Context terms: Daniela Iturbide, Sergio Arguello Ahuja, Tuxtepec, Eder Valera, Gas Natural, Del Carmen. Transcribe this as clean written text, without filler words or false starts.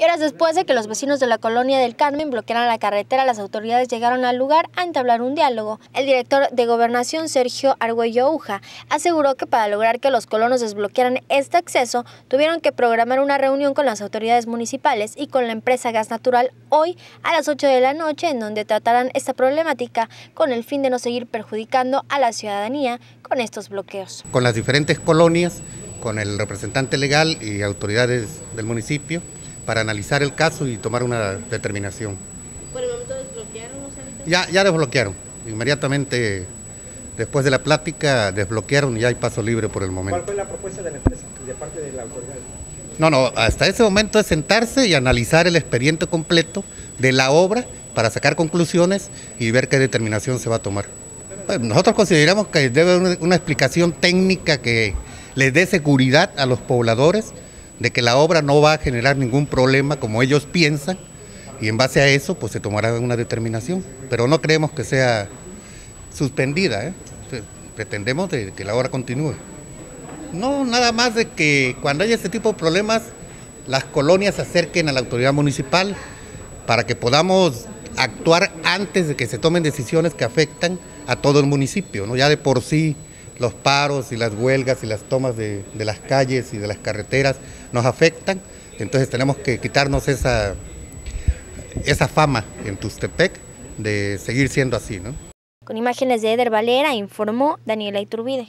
Y horas después de que los vecinos de la colonia del Carmen bloquearan la carretera, las autoridades llegaron al lugar a entablar un diálogo. El director de Gobernación, Sergio Arguello Ahuja, aseguró que para lograr que los colonos desbloquearan este acceso, tuvieron que programar una reunión con las autoridades municipales y con la empresa Gas Natural hoy a las 8 de la noche, en donde tratarán esta problemática con el fin de no seguir perjudicando a la ciudadanía con estos bloqueos. Con las diferentes colonias, con el representante legal y autoridades del municipio, para analizar el caso y tomar una determinación. ¿Por el momento desbloquearon los habitantes? Ya desbloquearon, inmediatamente después de la plática desbloquearon y ya hay paso libre por el momento. ¿Cuál fue la propuesta de la empresa de parte de la autoridad? No, hasta ese momento es sentarse y analizar el expediente completo de la obra para sacar conclusiones y ver qué determinación se va a tomar. Pues nosotros consideramos que debe haber una explicación técnica que les dé seguridad a los pobladores de que la obra no va a generar ningún problema como ellos piensan, y en base a eso pues se tomará una determinación, pero no creemos que sea suspendida, pretendemos de que la obra continúe. No, nada más de que cuando haya este tipo de problemas las colonias se acerquen a la autoridad municipal para que podamos actuar antes de que se tomen decisiones que afectan a todo el municipio, ¿no? Ya de por sí los paros y las huelgas y las tomas de las calles y de las carreteras nos afectan, entonces tenemos que quitarnos esa fama en Tuxtepec de seguir siendo así, ¿no? Con imágenes de Eder Valera, informó Daniela Iturbide.